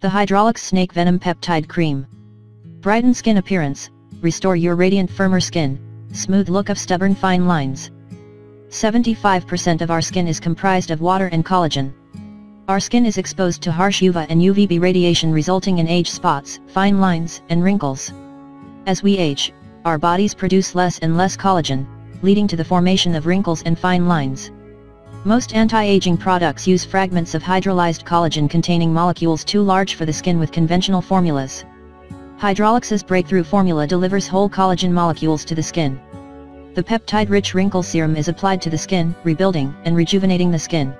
The Hydrolux Snake Venom Peptide Cream. Brighten skin appearance, restore your radiant firmer skin, smooth look of stubborn fine lines. 75% of our skin is comprised of water and collagen. Our skin is exposed to harsh UVA and UVB radiation, resulting in age spots, fine lines, and wrinkles. As we age, our bodies produce less and less collagen, leading to the formation of wrinkles and fine lines. Most anti-aging products use fragments of hydrolyzed collagen containing molecules too large for the skin with conventional formulas. Hydrolux's breakthrough formula delivers whole collagen molecules to the skin. The peptide-rich wrinkle serum is applied to the skin, rebuilding and rejuvenating the skin.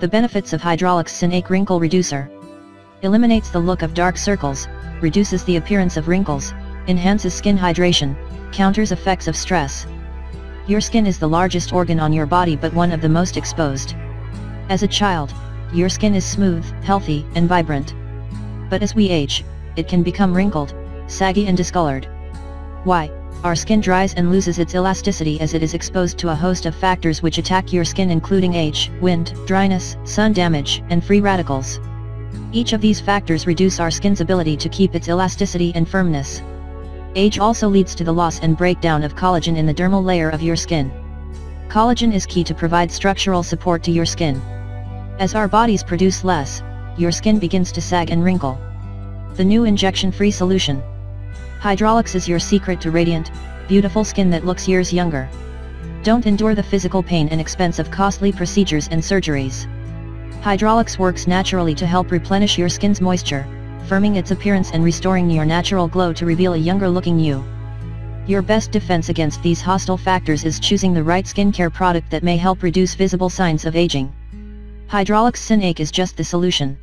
The benefits of Hydrolux Synake Wrinkle Reducer. Eliminates the look of dark circles, reduces the appearance of wrinkles, enhances skin hydration, counters effects of stress. Your skin is the largest organ on your body, but one of the most exposed. As a child, your skin is smooth, healthy, and vibrant. But as we age, it can become wrinkled, saggy, and discolored. Why? Our skin dries and loses its elasticity as it is exposed to a host of factors which attack your skin, including age, wind, dryness, sun damage, and free radicals. Each of these factors reduce our skin's ability to keep its elasticity and firmness. Age also leads to the loss and breakdown of collagen in the dermal layer of your skin. Collagen is key to provide structural support to your skin. As our bodies produce less, your skin begins to sag and wrinkle. The new injection-free solution. Hydrolux is your secret to radiant, beautiful skin that looks years younger. Don't endure the physical pain and expense of costly procedures and surgeries. Hydrolux works naturally to help replenish your skin's moisture, firming its appearance and restoring your natural glow to reveal a younger-looking you. Your best defense against these hostile factors is choosing the right skincare product that may help reduce visible signs of aging. Hydrolux Synake is just the solution.